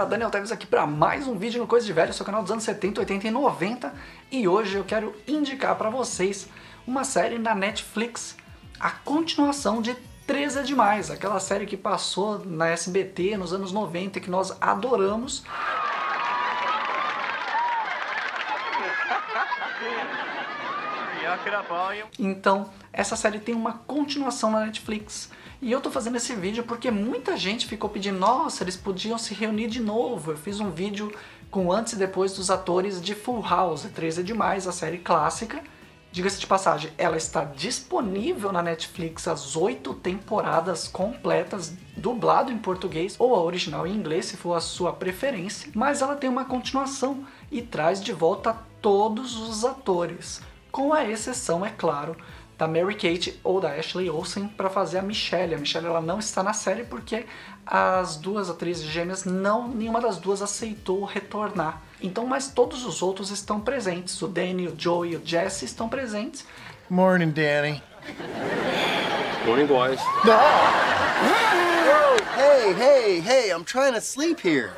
galera, Daniel Tevez aqui para mais um vídeo no Coisa de Velho, seu canal dos anos 70, 80 e 90. E hoje eu quero indicar para vocês uma série na Netflix, a continuação de Três é Demais, aquela série que passou na SBT nos anos 90 que nós adoramos. Então, essa série tem uma continuação na Netflix. E eu tô fazendo esse vídeo porque muita gente ficou pedindo, nossa, eles podiam se reunir de novo. Eu fiz um vídeo com antes e depois dos atores de Full House, Três é Demais, a série clássica. Diga-se de passagem, ela está disponível na Netflix, as 8 temporadas completas, dublado em português, ou a original em inglês, se for a sua preferência. Mas ela tem uma continuação e traz de volta todos os atores, com a exceção, é claro, da Mary Kate ou da Ashley Olsen para fazer a Michelle. A Michelle ela não está na série porque as duas atrizes gêmeas, nenhuma das duas aceitou retornar. Então, mas todos os outros estão presentes. O Danny, o Joey, o Jesse estão presentes. Morning, Danny. Morning, boys. No! Hey, I'm trying to sleep here.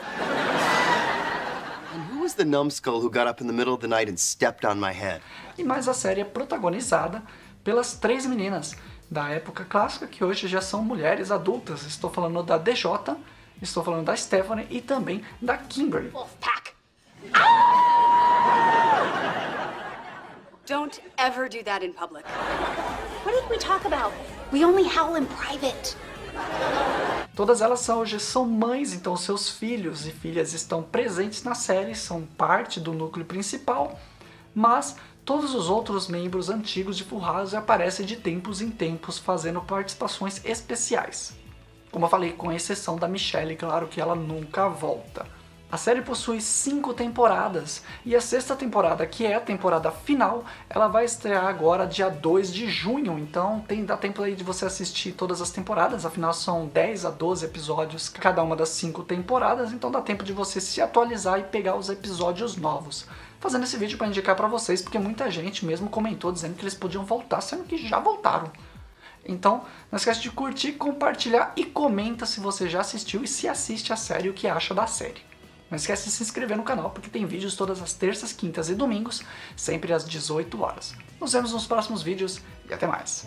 The numbskull who got up in the middle of the night and stepped on my head. E mais a série é protagonizada pelas três meninas da época clássica que hoje já são mulheres adultas. Estou falando da DJ, estou falando da Stephanie e também da Kimberly. Wolfpack. Don't ever do that in public. What did we talk about? We only howl in private. Todas elas hoje são mães, então seus filhos e filhas estão presentes na série, são parte do núcleo principal, mas todos os outros membros antigos de Forraso aparecem de tempos em tempos fazendo participações especiais. Como eu falei, com exceção da Michelle, claro que ela nunca volta. A série possui 5 temporadas e a 6ª temporada, que é a temporada final, ela vai estrear agora dia 2 de junho, então dá tempo aí de você assistir todas as temporadas, afinal são 10 a 12 episódios cada uma das 5 temporadas, então dá tempo de você se atualizar e pegar os episódios novos. Fazendo esse vídeo para indicar para vocês, porque muita gente mesmo comentou dizendo que eles podiam voltar, sendo que já voltaram. Então, não esquece de curtir, compartilhar e comenta se você já assistiu e se assiste a série, o que acha da série. Não esquece de se inscrever no canal, porque tem vídeos todas as terças, quintas e domingos, sempre às 18 horas. Nos vemos nos próximos vídeos e até mais!